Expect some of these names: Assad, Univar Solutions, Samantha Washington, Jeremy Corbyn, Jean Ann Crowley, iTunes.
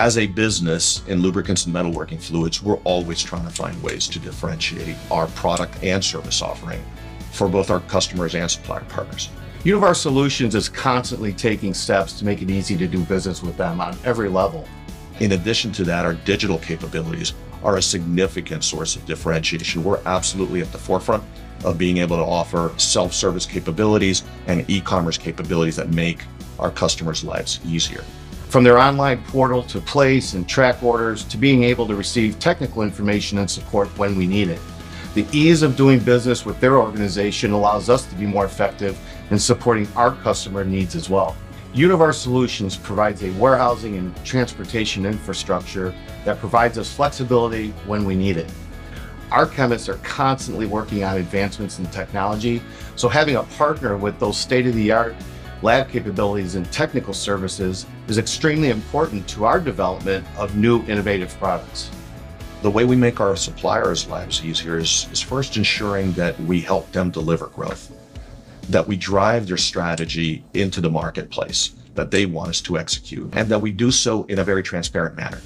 as a business in lubricants and metalworking fluids, we're always trying to find ways to differentiate our product and service offering for both our customers and supplier partners. Univar Solutions is constantly taking steps to make it easy to do business with them on every level. In addition to that, our digital capabilities are a significant source of differentiation. We're absolutely at the forefront of being able to offer self-service capabilities and e-commerce capabilities that make our customers' lives easier. From their online portal to place and track orders to being able to receive technical information and support when we need it. The ease of doing business with their organization allows us to be more effective in supporting our customer needs as well. Univar Solutions provides a warehousing and transportation infrastructure that provides us flexibility when we need it. Our chemists are constantly working on advancements in technology, so having a partner with those state-of-the-art lab capabilities and technical services is extremely important to our development of new innovative products. The way we make our suppliers' lives easier is first ensuring that we help them deliver growth, that we drive their strategy into the marketplace that they want us to execute, and that we do so in a very transparent manner.